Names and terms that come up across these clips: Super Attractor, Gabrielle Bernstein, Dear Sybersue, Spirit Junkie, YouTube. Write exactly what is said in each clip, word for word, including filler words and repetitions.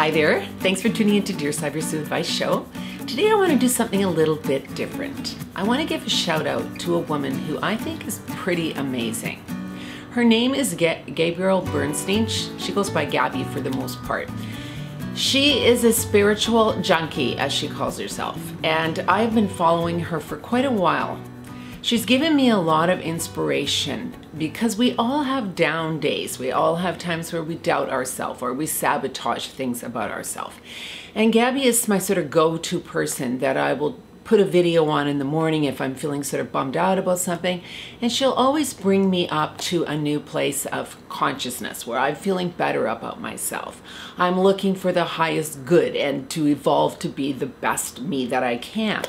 Hi there, thanks for tuning in to Dear Sybersue Advice Show. Today I want to do something a little bit different. I want to give a shout out to a woman who I think is pretty amazing. Her name is Gabrielle Bernstein. She goes by Gabby for the most part. She is a spiritual junkie, as she calls herself, and I've been following her for quite a while. She's given me a lot of inspiration because we all have down days. We all have times where we doubt ourselves or we sabotage things about ourselves. And Gabby is my sort of go-to person that I will put a video on in the morning if I'm feeling sort of bummed out about something. And she'll always bring me up to a new place of consciousness where I'm feeling better about myself. I'm looking for the highest good and to evolve to be the best me that I can.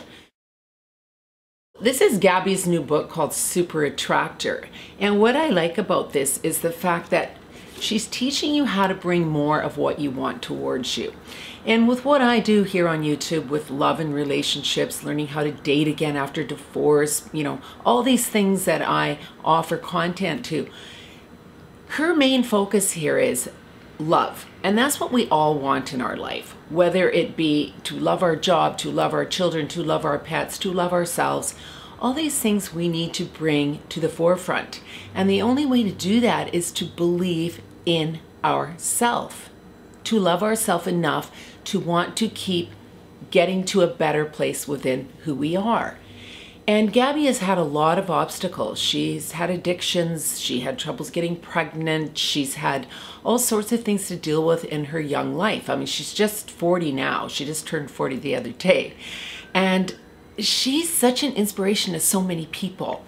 This is Gabby's new book called Super Attractor. And what I like about this is the fact that she's teaching you how to bring more of what you want towards you. And with what I do here on YouTube with love and relationships, learning how to date again after divorce, you know, all these things that I offer content to, her main focus here is love. And that's what we all want in our life, whether it be to love our job, to love our children, to love our pets, to love ourselves. All these things we need to bring to the forefront. And the only way to do that is to believe in ourselves, to love ourselves enough to want to keep getting to a better place within who we are. And Gabby has had a lot of obstacles. She's had addictions, she had troubles getting pregnant, she's had all sorts of things to deal with in her young life. I mean, she's just forty now. She just turned forty the other day. And she's such an inspiration to so many people.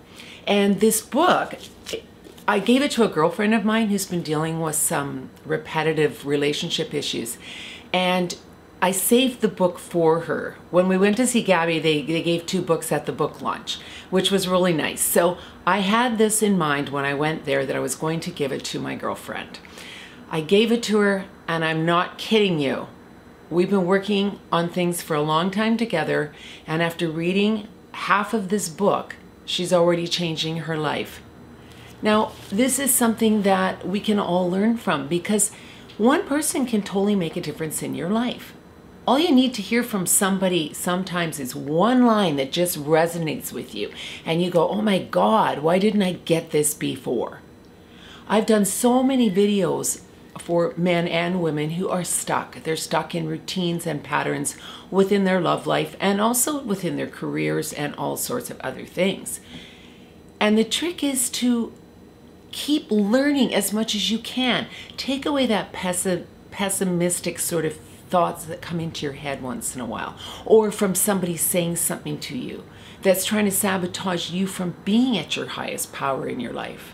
And this book, I gave it to a girlfriend of mine who's been dealing with some repetitive relationship issues. And I saved the book for her. When we went to see Gabby, they, they gave two books at the book launch, which was really nice. So I had this in mind when I went there that I was going to give it to my girlfriend. I gave it to her, and I'm not kidding you. We've been working on things for a long time together, and after reading half of this book, she's already changing her life. Now, this is something that we can all learn from because one person can totally make a difference in your life. All you need to hear from somebody sometimes is one line that just resonates with you. And you go, oh my God, why didn't I get this before? I've done so many videos for men and women who are stuck. They're stuck in routines and patterns within their love life and also within their careers and all sorts of other things. And the trick is to keep learning as much as you can. Take away that pessim- pessimistic sort of thoughts that come into your head once in a while, or from somebody saying something to you that's trying to sabotage you from being at your highest power in your life.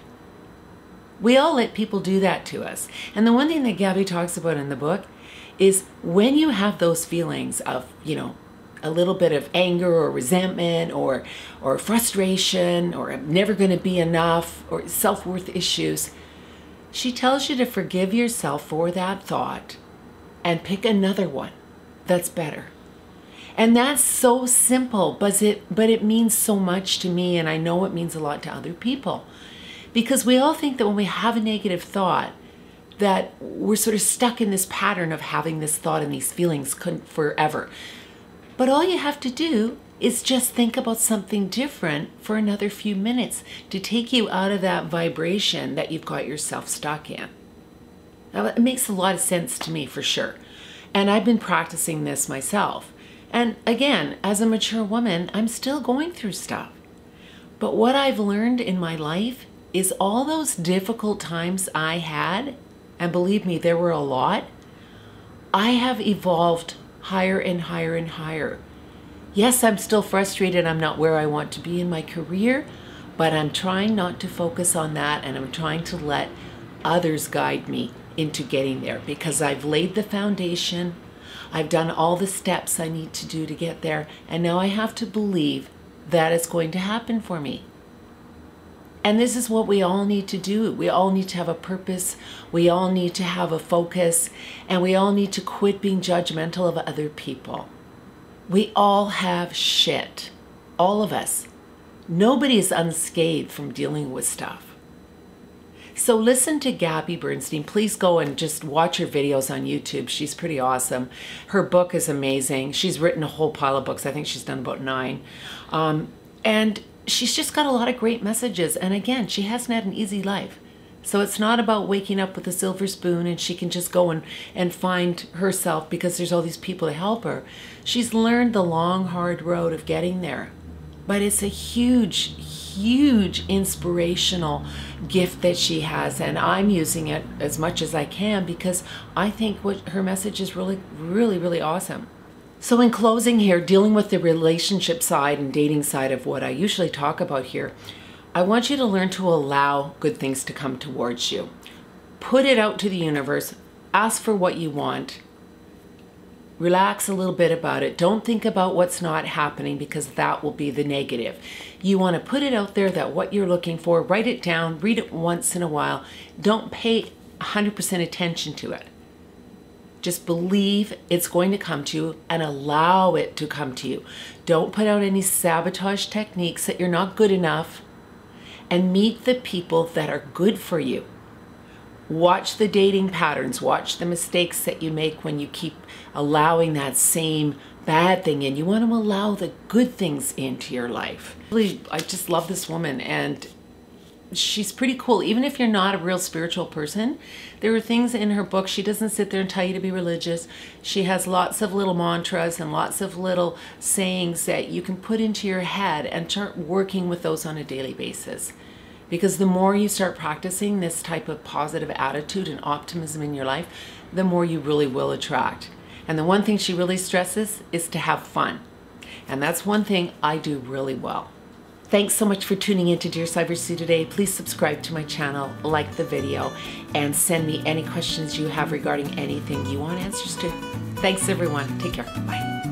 We all let people do that to us. And the one thing that Gabby talks about in the book is when you have those feelings of, you know, a little bit of anger or resentment or, or frustration or I'm never going to be enough or self-worth issues, she tells you to forgive yourself for that thought and pick another one that's better. And that's so simple, but it, but it means so much to me, and I know it means a lot to other people. Because we all think that when we have a negative thought, that we're sort of stuck in this pattern of having this thought and these feelings forever. But all you have to do is just think about something different for another few minutes to take you out of that vibration that you've got yourself stuck in. Now, it makes a lot of sense to me for sure. And I've been practicing this myself. And again, as a mature woman, I'm still going through stuff. But what I've learned in my life is all those difficult times I had, and believe me, there were a lot, I have evolved higher and higher and higher. Yes, I'm still frustrated. I'm not where I want to be in my career, but I'm trying not to focus on that, and I'm trying to let others guide me into getting there because I've laid the foundation. I've done all the steps I need to do to get there, and now I have to believe that it's going to happen for me. And this is what we all need to do. We all need to have a purpose. We all need to have a focus, and we all need to quit being judgmental of other people. We all have shit, all of us. Nobody is unscathed from dealing with stuff. So listen to Gabby Bernstein. Please go and just watch her videos on YouTube. She's pretty awesome. Her book is amazing. She's written a whole pile of books. I think she's done about nine. Um, and she's just got a lot of great messages. And again, she hasn't had an easy life. So it's not about waking up with a silver spoon and she can just go and, and find herself because there's all these people to help her. She's learned the long, hard road of getting there. But it's a huge, huge inspirational gift that she has, and I'm using it as much as I can because I think what her message is really, really, really awesome. So in closing here, dealing with the relationship side and dating side of what I usually talk about here, I want you to learn to allow good things to come towards you. Put it out to the universe. Ask for what you want. Relax a little bit about it. Don't think about what's not happening because that will be the negative. You want to put it out there that what you're looking for, write it down, read it once in a while. Don't pay one hundred percent attention to it. Just believe it's going to come to you and allow it to come to you. Don't put out any sabotage techniques that you're not good enough, and meet the people that are good for you. Watch the dating patterns, watch the mistakes that you make when you keep allowing that same bad thing in. You want to allow the good things into your life. Really, I just love this woman and she's pretty cool. Even if you're not a real spiritual person, there are things in her book. She doesn't sit there and tell you to be religious. She has lots of little mantras and lots of little sayings that you can put into your head and start working with those on a daily basis. Because the more you start practicing this type of positive attitude and optimism in your life, the more you really will attract. And the one thing she really stresses is to have fun. And that's one thing I do really well. Thanks so much for tuning in to Dear Sybersue today. Please subscribe to my channel, like the video, and send me any questions you have regarding anything you want answers to. Thanks everyone. Take care. Bye.